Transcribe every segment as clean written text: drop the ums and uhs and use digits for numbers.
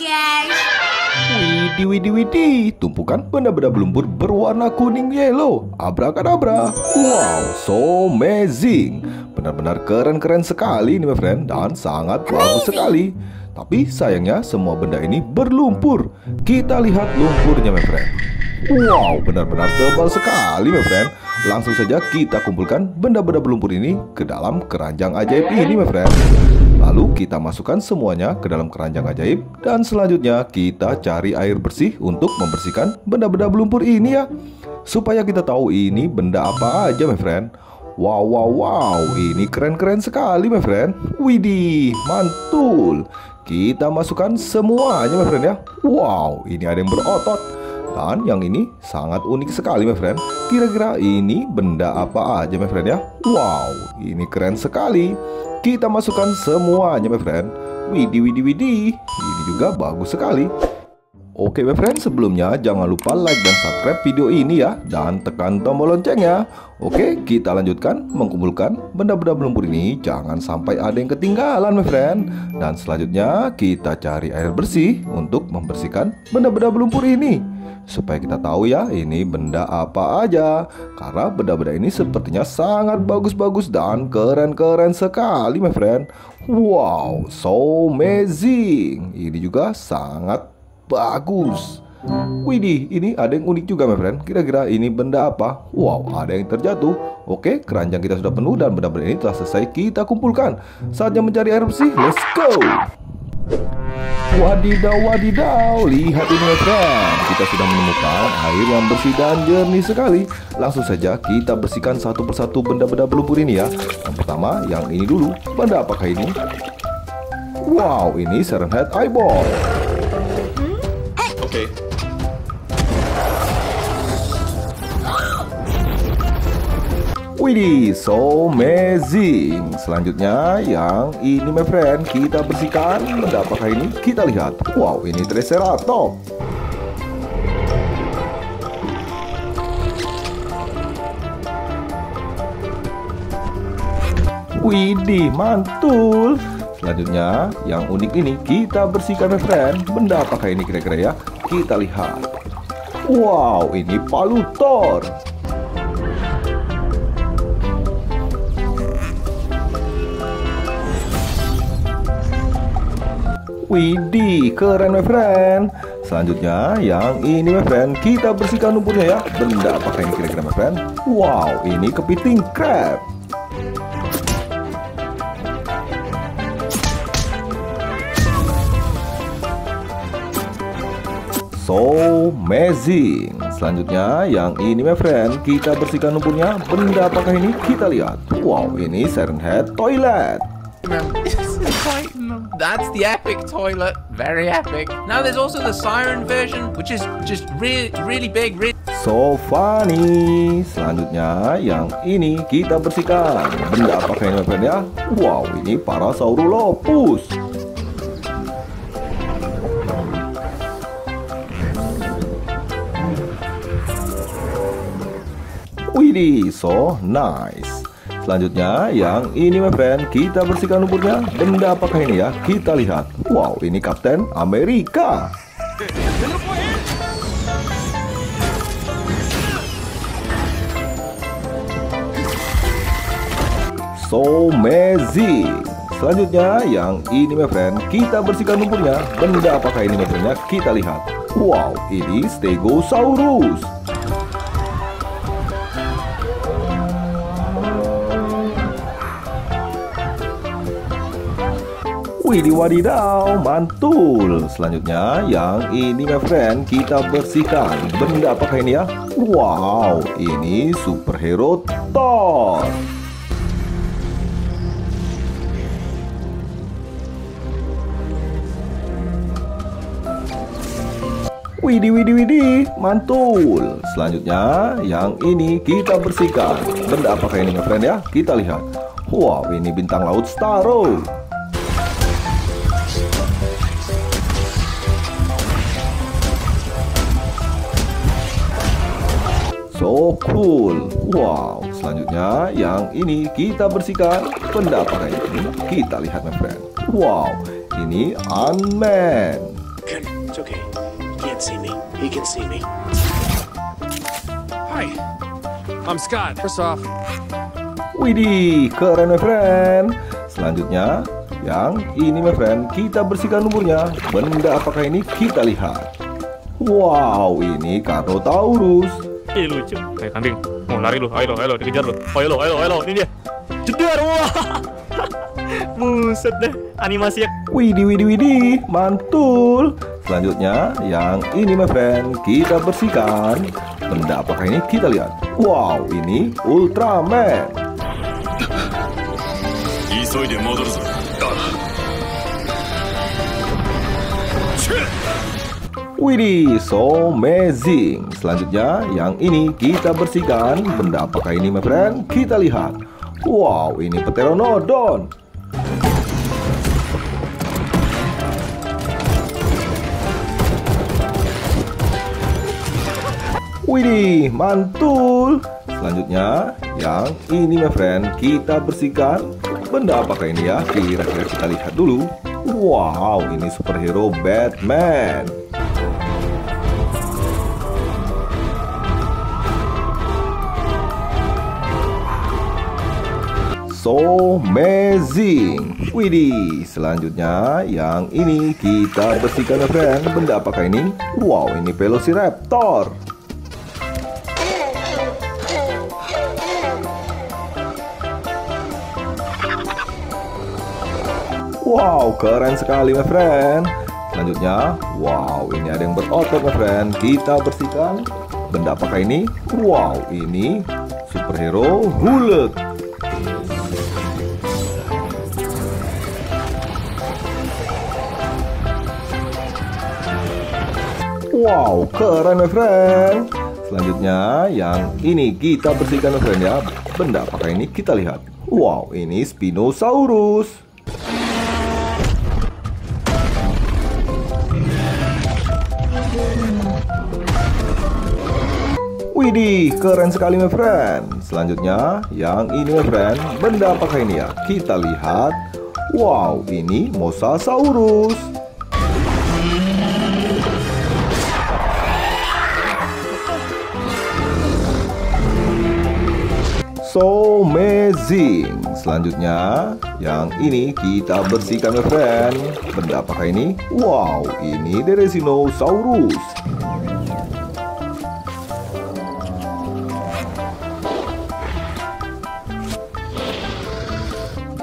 guys. Widih, tumpukan benda-benda belumpur berwarna kuning yellow. Abrakadabra. Wow, so amazing. Benar-benar keren-keren sekali nih my friend. Dan sangat bagus sekali. Tapi sayangnya semua benda ini berlumpur. Kita lihat lumpurnya my friend. Wow, benar-benar tebal sekali my friend. Langsung saja kita kumpulkan benda-benda berlumpur ini ke dalam keranjang ajaib ini my friend. Lalu kita masukkan semuanya ke dalam keranjang ajaib. Dan selanjutnya kita cari air bersih untuk membersihkan benda-benda berlumpur ini ya, supaya kita tahu ini benda apa aja my friend. Wow, ini keren-keren sekali my friend. Widih, mantul. Kita masukkan semuanya my friend ya. Wow, ini ada yang berotot. Dan yang ini sangat unik sekali my friend. Kira-kira ini benda apa aja my friend ya. Wow, ini keren sekali. Kita masukkan semuanya my friend. Widih, ini juga bagus sekali. Oke my friend, sebelumnya jangan lupa like dan subscribe video ini ya. Dan tekan tombol loncengnya. Oke, kita lanjutkan mengumpulkan benda-benda berlumpur ini. Jangan sampai ada yang ketinggalan my friend. Dan selanjutnya kita cari air bersih untuk membersihkan benda-benda berlumpur ini, supaya kita tahu ya ini benda apa aja. Karena benda-benda ini sepertinya sangat bagus-bagus dan keren-keren sekali my friend. Wow, so amazing. Ini juga sangat bagus. Widih, ini ada yang unik juga my friend. Kira-kira ini benda apa? Wow, ada yang terjatuh. Oke, keranjang kita sudah penuh dan benda-benda ini telah selesai kita kumpulkan. Saatnya mencari air bersih. Let's go. Wadidaw, lihat ini my friend. Kita sudah menemukan air yang bersih dan jernih sekali. Langsung saja kita bersihkan satu persatu benda-benda berlumpur ini ya. Yang pertama, yang ini dulu. Benda apakah ini? Wow, ini Siren Head eyeball. Oke. Widih, so amazing. Selanjutnya yang ini my friend, kita bersihkan. Benda apakah ini? Kita lihat. Wow, ini Triceratops. Widih, mantul. Selanjutnya yang unik ini kita bersihkan my friend. Benda apakah ini kira-kira ya? Kita lihat. Wow, ini palutor. Widih, keren my friend. Selanjutnya yang ini my friend, kita bersihkan lumpurnya ya. Benda apakah ini kira-kira my friend? Wow, ini kepiting crab. So amazing. Selanjutnya yang ini my friend, kita bersihkan lumpurnya. Benda apakah ini? Kita lihat. Wow, ini Siren Head toilet. That's the epic toilet, very epic. Now there's also the siren version, which is just really big, really... So funny. Selanjutnya yang ini kita bersihkan. Benda apakah ini my friend ya? Wow, ini parasaurolophus. Widih, so nice. Selanjutnya yang ini my friend, kita bersihkan lumpurnya. Benda apakah ini ya? Kita lihat. Wow, ini Kapten Amerika. So amazing. Selanjutnya yang ini my friend, kita bersihkan lumpurnya. Benda apakah ini my friend? Kita lihat. Wow, ini Stegosaurus. Widih, wadidaw, mantul. Selanjutnya yang ini my friend, kita bersihkan. Benda apakah ini ya? Wow, ini superhero Thor. Widih, mantul. Selanjutnya yang ini kita bersihkan. Benda apakah ini my friend ya? Kita lihat. Wow, ini bintang laut Starro. So cool. Wow. Selanjutnya yang ini kita bersihkan. Benda apakah ini? Kita lihat my friend. Wow, ini Iron Man. can't see me. He can see me. Hi, I'm Scott. First off. Widih, keren my friend. Selanjutnya, yang ini my friend, kita bersihkan lumpurnya. Benda apakah ini? Kita lihat. Wow, ini Carnotaurus. Ih, lucu. Kayak kambing. Mau lari lu, ayo lo, dikejar lu. Ayo lo, ini dia. Jedar, wah. Buset deh, animasinya. Widih, mantul. Selanjutnya, yang ini my friend, kita bersihkan. Benda apakah ini? Kita lihat. Wow, ini Ultraman. Widih, so amazing. Selanjutnya, yang ini kita bersihkan. Benda apakah ini my friend? Kita lihat. Wow, ini pteronodon. Widih, mantul. Selanjutnya, yang ini my friend, kita bersihkan. Benda apakah ini ya? Kira-kira kita lihat dulu. Wow, ini superhero Batman. So amazing. Widih, selanjutnya yang ini kita bersihkan my friend. Benda apakah ini? Wow, ini Velociraptor. Wow, keren sekali my friend. Selanjutnya, wow, ini ada yang berotot my friend. Kita bersihkan. Benda apakah ini? Wow, ini superhero Hulk. Wow, keren my friend. Selanjutnya, yang ini kita bersihkan my friend ya. Benda apakah ini? Kita lihat. Wow, ini Spinosaurus. Widih, keren sekali my friend. Selanjutnya, yang ini my friend, benda apakah ini ya? Kita lihat. Wow, ini Mosasaurus. So amazing. Selanjutnya, yang ini kita bersihkan my friend. Benda apakah ini? Wow, ini Deresinosaurus.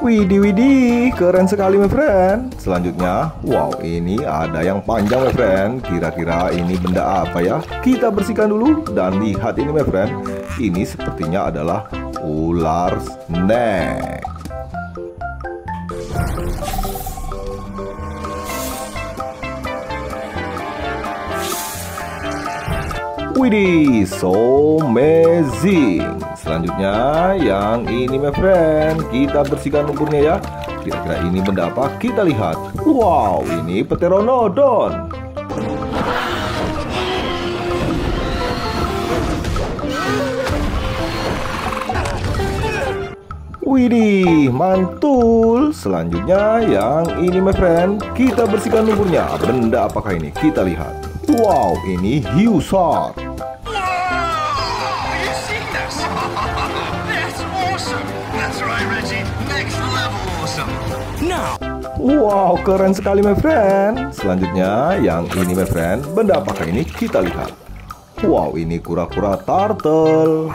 Widih, keren sekali my friend. Selanjutnya, wow, ini ada yang panjang my friend. Kira-kira ini benda apa ya? Kita bersihkan dulu dan lihat ini my friend. Ini sepertinya adalah ular snack. Widih, so amazing. Selanjutnya, yang ini my friend, kita bersihkan lumpurnya ya. Kira-kira ini benda apa? Kita lihat. Wow, ini pteronodon. Widih, mantul. Selanjutnya, yang ini my friend, kita bersihkan lumpurnya. Benda apakah ini? Kita lihat. Wow, ini Dinosaurus. Wow, keren sekali my friend. Selanjutnya, yang ini my friend, benda apakah ini? Kita lihat. Wow, ini kura-kura turtle.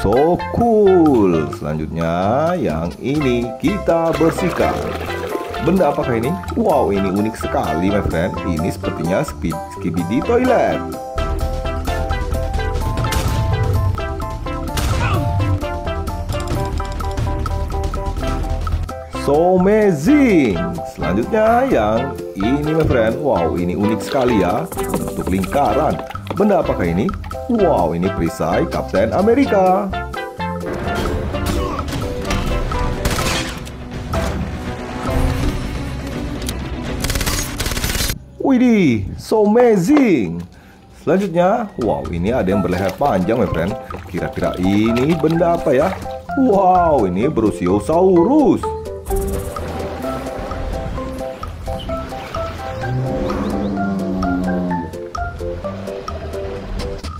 So cool. Selanjutnya, yang ini kita bersihkan. Benda apakah ini? Wow, ini unik sekali my friend. Ini sepertinya skibidi di toilet. So amazing. Selanjutnya, yang ini my friend, wow, ini unik sekali ya, bentuk lingkaran. Benda apakah ini? Wow, ini perisai Kapten Amerika. Widih, so amazing. Selanjutnya, wow, ini ada yang berleher panjang my friend. Kira-kira ini benda apa ya? Wow, ini Brachiosaurus.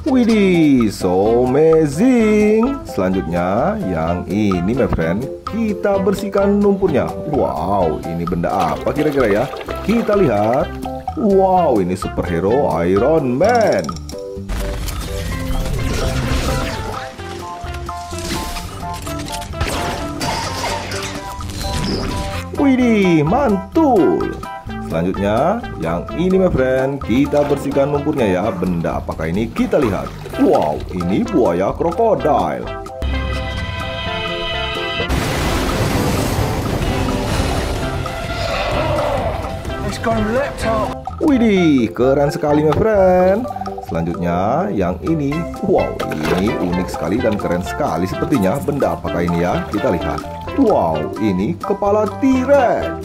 Widih, so amazing. Selanjutnya, yang ini my friend, kita bersihkan lumpurnya. Wow, ini benda apa kira-kira ya? Kita lihat. Wow, ini superhero Iron Man. Widih, mantul. Selanjutnya, yang ini my friend, kita bersihkan lumpurnya ya. Benda apakah ini? Kita lihat. Wow, ini buaya krokodil. Widih, keren sekali my friend. Selanjutnya, yang ini. Wow, ini unik sekali dan keren sekali sepertinya. Benda apakah ini ya? Kita lihat. Wow, ini kepala T-rex.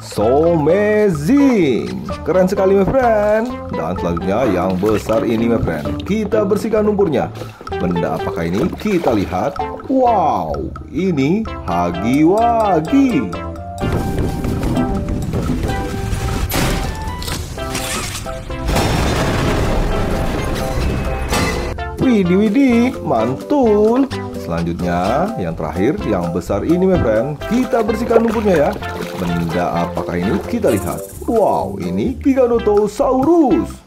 So amazing. Keren sekali my friend. Dan selanjutnya yang besar ini my friend, kita bersihkan lumpurnya. Benda apakah ini? Kita lihat. Wow, ini huggy wuggy. Widih, mantul. Selanjutnya, yang terakhir, yang besar ini my friend, kita bersihkan lumpurnya ya. Benda apakah ini? Kita lihat. Wow, ini Giganotosaurus.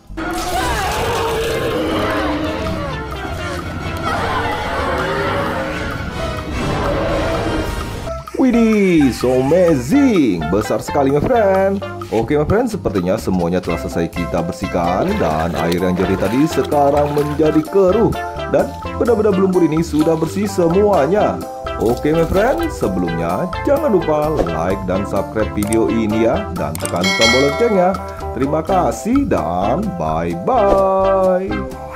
Widih, so amazing. Besar sekali my friend. Oke my friend, sepertinya semuanya telah selesai kita bersihkan. Dan air yang jernih tadi sekarang menjadi keruh. Dan benda-benda lumpur ini sudah bersih semuanya. Oke my friend, sebelumnya jangan lupa like dan subscribe video ini ya. Dan tekan tombol loncengnya. Terima kasih dan bye-bye.